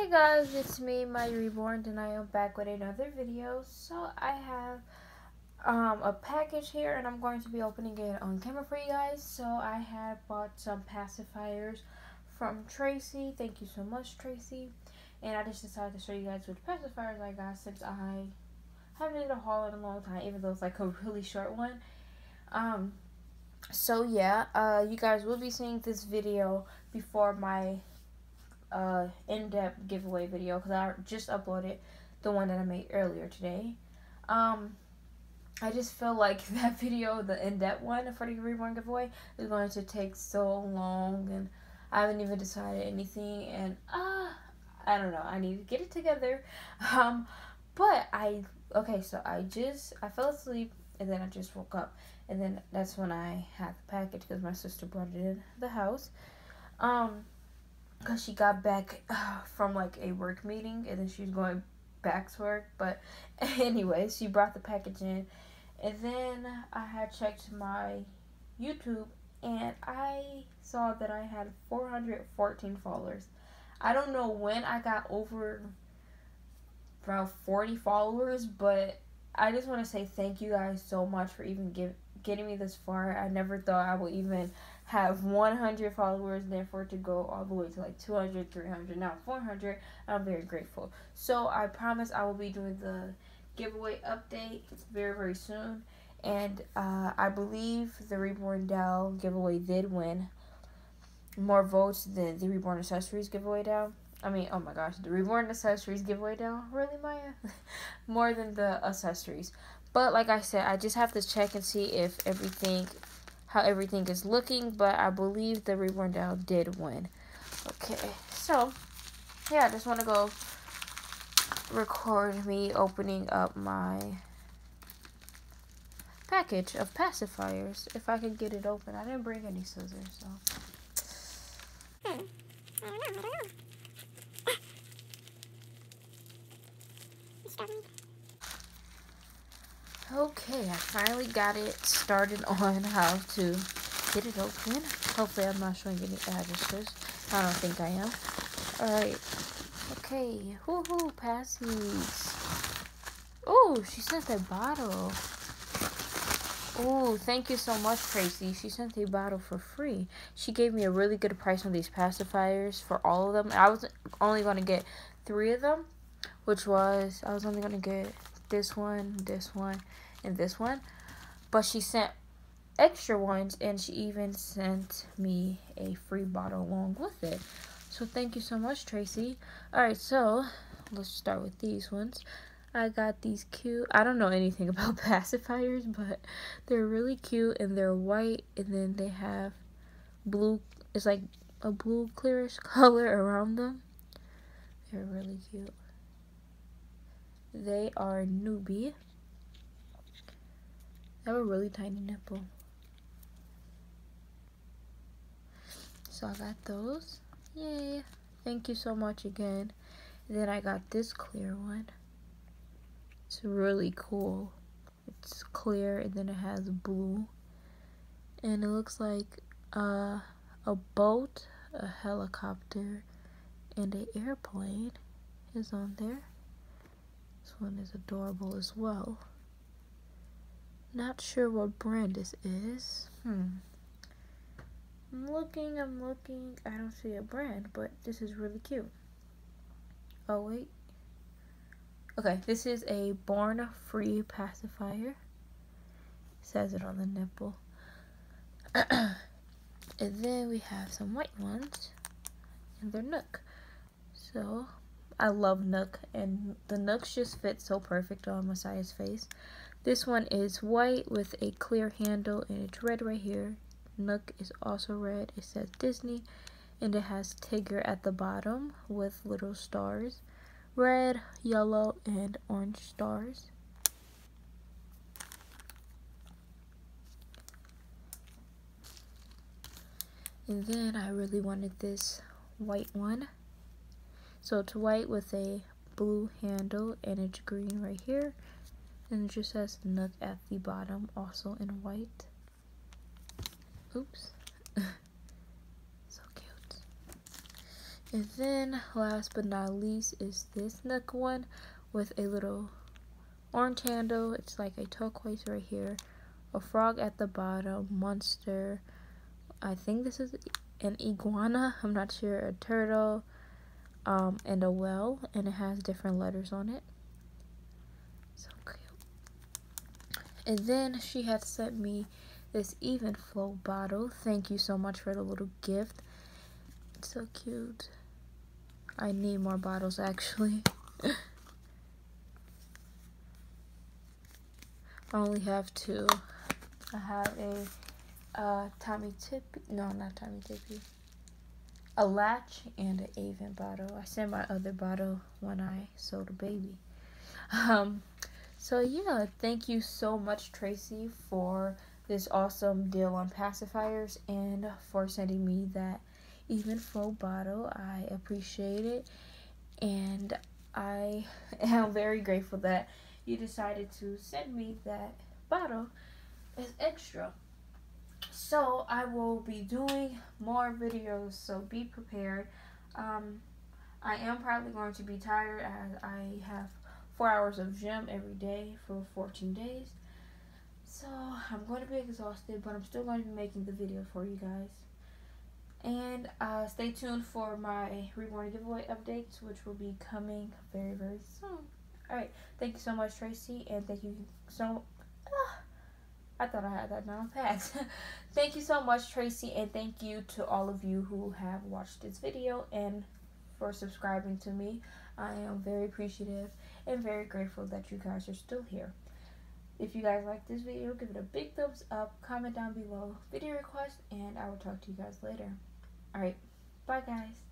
Hey guys, it's me, my Reborn, and I am back with another video. So I have a package here, and I'm going to be opening it on camera for you guys. So I had bought some pacifiers from Tracy. Thank you so much, Tracy. And I just decided to show you guys what pacifiers I got since I haven't did a haul in a long time, even though it's like a really short one. So yeah, you guys will be seeing this video before my in-depth giveaway video, because I just uploaded the one that I made earlier today. I just feel like that video, the in-depth one for the Reborn giveaway, is going to take so long, and I haven't even decided anything, and I don't know, I need to get it together. But I fell asleep, and then I just woke up, and then that's when I had the package because my sister brought it in the house, because she got back from like a work meeting, and then she's going back to work. But anyways, she brought the package in, and then I had checked my YouTube, and I saw that I had 414 followers. I don't know when I got over around 40 followers, but I just want to say thank you guys so much for even getting me this far. I never thought I would even have 100 followers, therefore to go all the way to like 200, 300, now 400. I'm very grateful. So I promise I will be doing the giveaway update very, very soon. And I believe the Reborn Doll giveaway did win more votes than the Reborn Accessories giveaway doll. I mean, oh my gosh, the Reborn Accessories giveaway doll, really, Maya? More than the accessories. But like I said, I just have to check and see if how everything is looking, but I believe the Reborn Doll did win. Okay, so yeah, I just want to go record me opening up my package of pacifiers, if I can get it open. I didn't bring any scissors, so okay, I finally got it started on how to get it open. Hopefully I'm not showing any addresses. I don't think I am. Alright. Okay. Woohoo, passies. Oh, she sent a bottle. Oh, thank you so much, Tracy. She sent a bottle for free. She gave me a really good price on these pacifiers for all of them. I was only going to get 3 of them, which was, I was only going to get this one, and this one, but she sent extra ones, and she even sent me a free bottle along with it. So thank you so much, Tracy. Alright, so let's start with these ones. I got these cute, I don't know anything about pacifiers, but they're really cute, and they're white, and then they have blue, it's like a blue clearish color around them. They're really cute. They are newbie. They have a really tiny nipple. So I got those. Yay. Thank you so much again. And then I got this clear one. It's really cool. It's clear, and then it has blue. And it looks like a boat, a helicopter, and an airplane is on there. This one is adorable as well. Not sure what brand this is. I'm looking. I don't see a brand, but this is really cute. Oh, wait. Okay, this is a Born Free pacifier. It says it on the nipple. And then we have some white ones, and they're NUK. So I love NUK, and the NUKs just fit so perfect on Messiah's face. This one is white with a clear handle, and it's red right here. NUK is also red. It says Disney, and it has Tigger at the bottom with little stars. Red, yellow, and orange stars. And then I really wanted this white one. So it's white with a blue handle, and it's green right here, and it just says NUK at the bottom, also in white. Oops. So cute. And then last but not least is this NUK one with a little orange handle. It's like a turquoise right here, a frog at the bottom, monster, I think this is an iguana, I'm not sure, a turtle, and a well, and it has different letters on it. So cute. And then she had sent me this Evenflo bottle. Thank you so much for the little gift. It's so cute. I need more bottles actually. I only have two. I have a Tommee Tippee. No, not Tommee Tippee. A Latch and an Avent bottle. I sent my other bottle when I sold a baby. So yeah, thank you so much, Tracy, for this awesome deal on pacifiers and for sending me that Evenflo bottle. I appreciate it, and I am very grateful that you decided to send me that bottle as extra. So I will be doing more videos, so be prepared. I am probably going to be tired as I have 4 hours of gym every day for 14 days. So I'm going to be exhausted, but I'm still going to be making the video for you guys. And stay tuned for my reborn giveaway updates, which will be coming very, very soon. Alright, thank you so much, Tracy, and thank you so... I thought I had that down pat. Thank you so much, Tracy, and thank you to all of you who have watched this video and for subscribing to me. I am very appreciative and very grateful that you guys are still here. If you guys like this video, give it a big thumbs up, comment down below, video request, and I will talk to you guys later. Alright, bye guys.